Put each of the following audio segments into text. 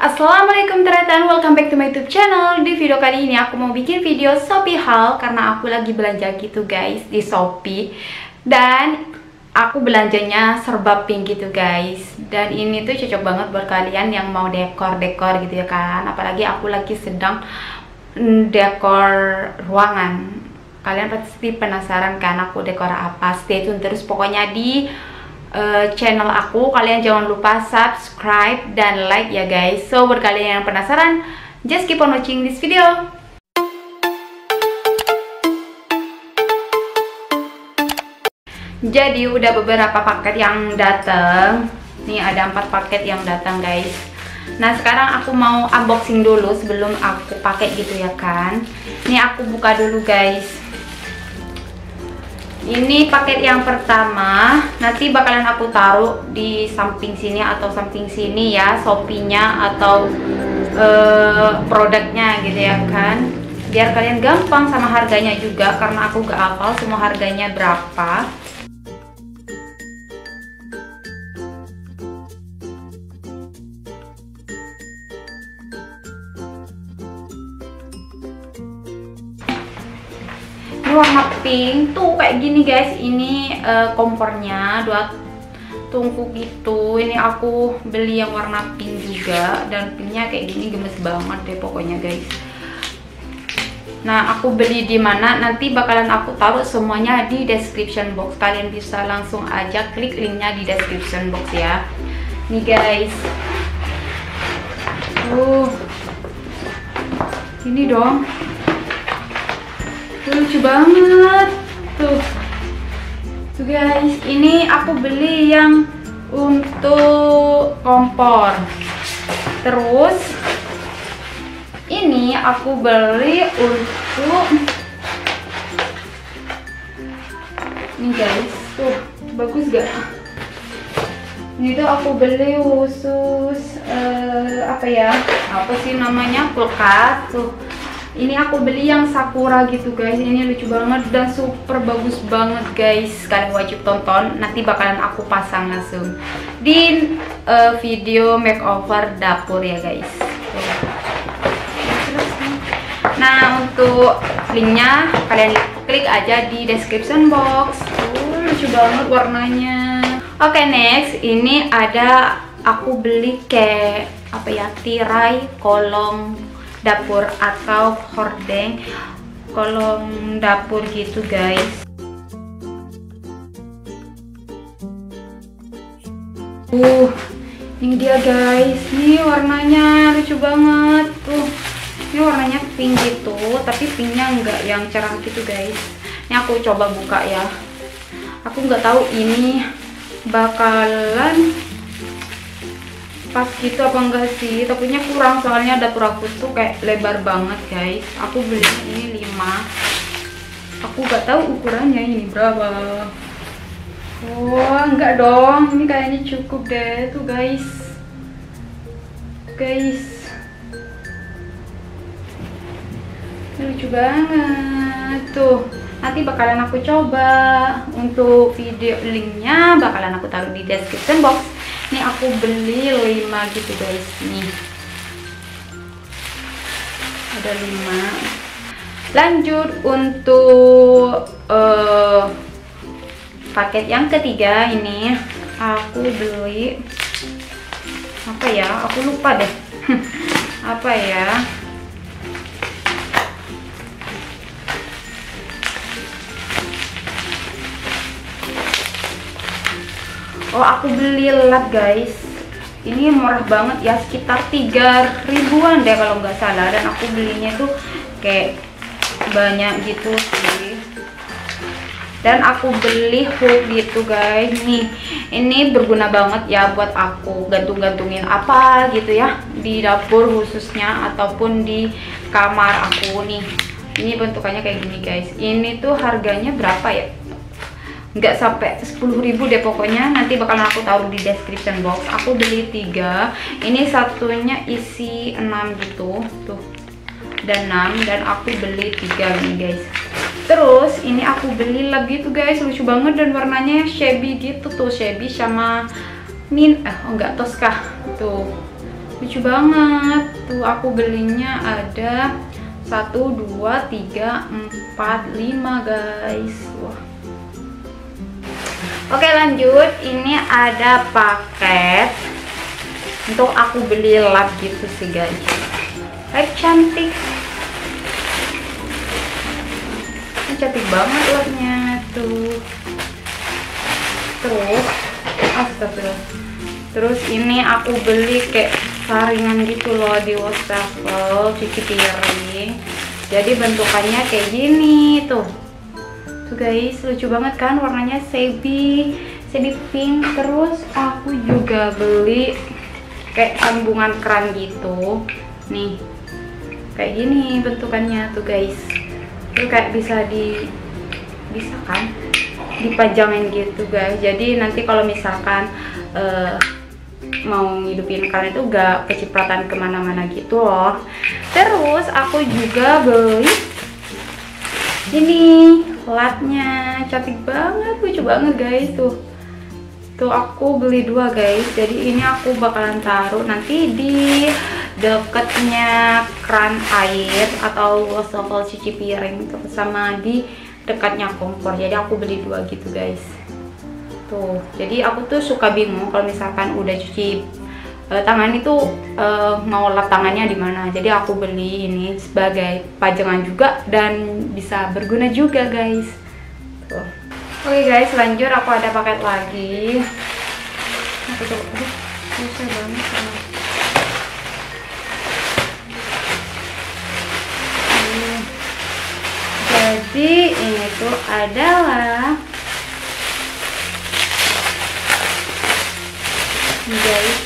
Assalamualaikum teman-teman, welcome back to my YouTube channel. Di video kali ini aku mau bikin video Shopee haul karena aku lagi belanja gitu guys di Shopee. Dan aku belanjanya serba pink gitu guys. Dan ini tuh cocok banget buat kalian yang mau dekor-dekor gitu ya kan. Apalagi aku lagi sedang dekor ruangan. Kalian pasti penasaran kan aku dekor apa. Stay tune terus pokoknya di channel aku. Kalian jangan lupa subscribe dan like ya guys. So buat kalian yang penasaran, just keep on watching this video. Jadi udah beberapa paket yang datang. Nih ada 4 paket yang datang guys. Nah sekarang aku mau unboxing dulu sebelum aku pakai gitu ya kan. Nih aku buka dulu guys. Ini paket yang pertama, nanti bakalan aku taruh di samping sini atau samping sini ya, Shopee-nya atau produknya gitu ya kan. Biar kalian gampang sama harganya juga, karena aku gak hafal semua harganya berapa. Warna pink tuh kayak gini guys. Ini kompornya 2 tungku gitu. Ini aku beli yang warna pink juga, dan pinknya kayak gini, gemes banget deh pokoknya guys. Nah aku beli di mana nanti bakalan aku taruh semuanya di description box. Kalian bisa langsung aja klik linknya di description box ya. Nih guys, ini dong. Lucu banget tuh guys. Ini aku beli yang untuk kompor. Terus ini aku beli untuk ini guys, tuh bagus gak? Ini tuh aku beli khusus kulkas tuh. Ini aku beli yang sakura gitu guys. Ini lucu banget dan super bagus banget guys. Kalian wajib tonton, nanti bakalan aku pasang langsung di video makeover dapur ya guys. Nah untuk linknya kalian klik aja di description box. Lucu banget warnanya. Oke, next ini ada aku beli kayak tirai kolong dapur atau hordeng kolong dapur gitu guys. Ini dia guys. Ini warnanya lucu banget tuh. Ini warnanya pink gitu, tapi pinknya enggak yang cerah gitu guys. Ini aku coba buka ya. Aku nggak tahu ini bakalan pas gitu apa enggak sih, takutnya kurang soalnya dapur aku tuh kayak lebar banget guys. Aku beli ini 5. Aku gak tahu ukurannya ini berapa. Enggak dong, ini kayaknya cukup deh tuh guys. Ini lucu banget tuh. Nanti bakalan aku coba. Untuk video linknya bakalan aku taruh di description box. Ini aku beli 5 gitu guys. Nih ada 5. Lanjut untuk paket yang ketiga. Ini aku beli aku lupa deh. Aku beli lap guys. Ini murah banget ya, sekitar 3 ribuan deh kalau nggak salah. Dan aku belinya tuh kayak banyak gitu sih. Dan aku beli hook gitu guys. Nih, ini berguna banget ya buat aku gantung-gantungin apa gitu ya, di dapur khususnya ataupun di kamar aku nih. Ini bentukannya kayak gini guys. Ini tuh harganya berapa ya? Nggak sampai 10.000 deh pokoknya. Nanti bakalan aku taruh di description box. Aku beli 3. Ini satunya isi 6 gitu tuh, dan 6. Dan aku beli 3 nih guys. Terus ini aku beli lagi tuh guys, lucu banget dan warnanya shabby gitu tuh. Shabby sama min Tosca tuh. lucu banget tuh. Aku belinya ada 1, 2, 3, 4, 5 guys. Wah. Oke lanjut, ini ada paket untuk aku beli lap gitu sih guys. Lap cantik. Ini cantik banget lapnya tuh. Terus, astagfirullah. Terus ini aku beli kayak saringan gitu loh di wastafel, cuci piring. Jadi bentukannya kayak gini tuh. Tuh guys, lucu banget kan, warnanya sebi pink. Terus aku juga beli kayak sambungan keran gitu nih, kayak gini bentukannya tuh guys. Itu kayak bisa kan dipajangin gitu guys, jadi nanti kalau misalkan mau ngidupin keran itu gak kecipratan kemana-mana gitu loh. Terus aku juga beli ini latnya, cantik banget, lucu banget guys tuh. Aku beli 2 guys, jadi ini aku bakalan taruh nanti di dekatnya keran air atau wastafel cuci piring, sama di dekatnya kompor. Jadi aku beli 2 gitu guys tuh. Jadi aku tuh suka bingung kalau misalkan udah cuci tangan itu mau lap tangannya di mana. Jadi aku beli ini sebagai pajangan juga dan bisa berguna juga guys. Tuh. Oke guys, lanjut aku ada paket lagi. Aku coba. Aduh, susah banget. Jadi ini tuh adalah ini guys.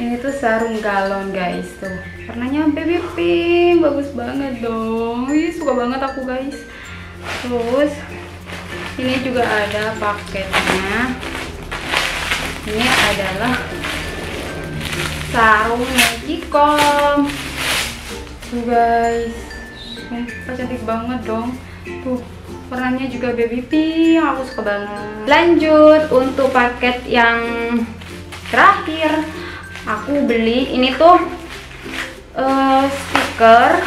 Ini tuh sarung galon guys tuh, warnanya baby pink, bagus banget dong. Ih, suka banget aku guys. Terus ini juga ada paketnya. Ini adalah sarung magicom tuh guys. Cantik banget dong tuh, warnanya juga baby pink, aku suka banget. Lanjut untuk paket yang terakhir, aku beli ini tuh stiker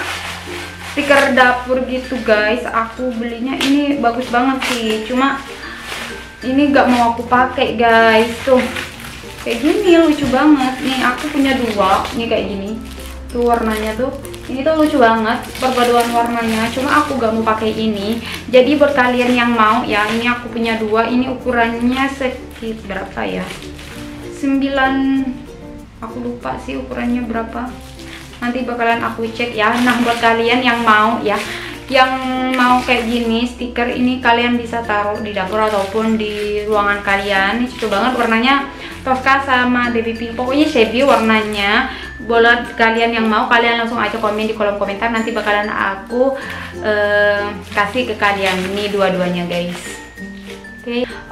dapur gitu guys. Aku belinya ini bagus banget sih, cuma ini gak mau aku pakai guys. Tuh kayak gini, lucu banget nih. Aku punya 2 nih kayak gini tuh, warnanya tuh ini tuh lucu banget perpaduan warnanya, cuma aku gak mau pakai ini. Jadi buat kalian yang mau ya, ini aku punya 2. Ini ukurannya sekitar berapa ya, 9, aku lupa sih ukurannya berapa, nanti bakalan aku cek ya. Nah buat kalian yang mau ya, yang mau kayak gini stiker ini, kalian bisa taruh di dapur ataupun di ruangan kalian. Ini lucu banget warnanya, toska sama baby pink, pokoknya sebi warnanya. Buat kalian yang mau, kalian langsung aja komen di kolom komentar, nanti bakalan aku kasih ke kalian ini 2-duanya guys.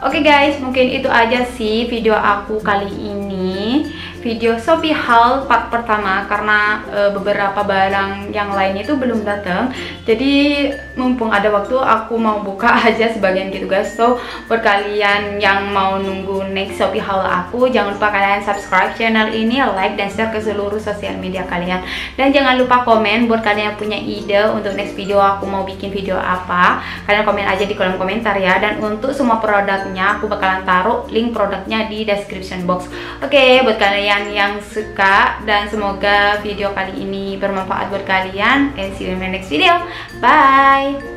Oke guys, mungkin itu aja sih video aku kali ini, video Shopee haul part pertama, karena beberapa barang yang lainnya itu belum datang. Jadi mumpung ada waktu, aku mau buka aja sebagian gitu guys. So buat kalian yang mau nunggu next Shopee haul aku, jangan lupa kalian subscribe channel ini, like dan share ke seluruh sosial media kalian. Dan jangan lupa komen buat kalian yang punya ide untuk next video aku mau bikin video apa, kalian komen aja di kolom komentar ya. Dan untuk semua produknya, aku bakalan taruh link produknya di description box. Oke, buat kalian yang suka, dan semoga video kali ini bermanfaat buat kalian. See you in my next video. Bye.